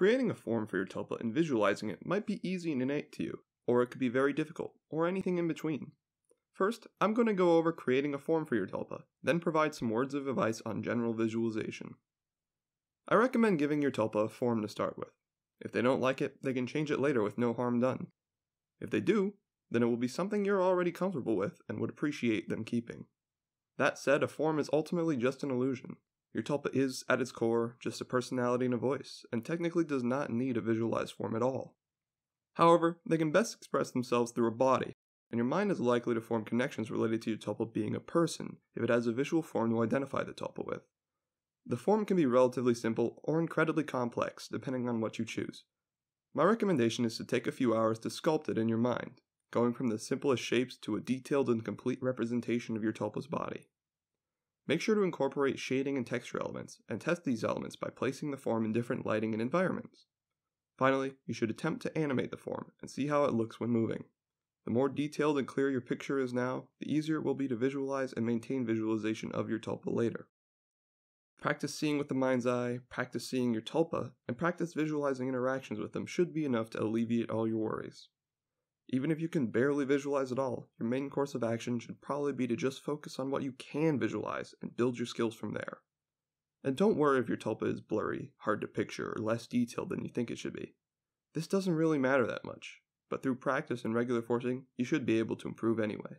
Creating a form for your tulpa and visualizing it might be easy and innate to you, or it could be very difficult, or anything in between. First, I'm going to go over creating a form for your tulpa, then provide some words of advice on general visualization. I recommend giving your tulpa a form to start with. If they don't like it, they can change it later with no harm done. If they do, then it will be something you're already comfortable with and would appreciate them keeping. That said, a form is ultimately just an illusion. Your tulpa is, at its core, just a personality and a voice, and technically does not need a visualized form at all. However, they can best express themselves through a body, and your mind is likely to form connections related to your tulpa being a person if it has a visual form to identify the tulpa with. The form can be relatively simple or incredibly complex, depending on what you choose. My recommendation is to take a few hours to sculpt it in your mind, going from the simplest shapes to a detailed and complete representation of your tulpa's body. Make sure to incorporate shading and texture elements, and test these elements by placing the form in different lighting and environments. Finally, you should attempt to animate the form, and see how it looks when moving. The more detailed and clear your picture is now, the easier it will be to visualize and maintain visualization of your tulpa later. Practice seeing with the mind's eye, practice seeing your tulpa, and practice visualizing interactions with them should be enough to alleviate all your worries. Even if you can barely visualize at all, your main course of action should probably be to just focus on what you can visualize and build your skills from there. And don't worry if your tulpa is blurry, hard to picture, or less detailed than you think it should be. This doesn't really matter that much, but through practice and regular forcing, you should be able to improve anyway.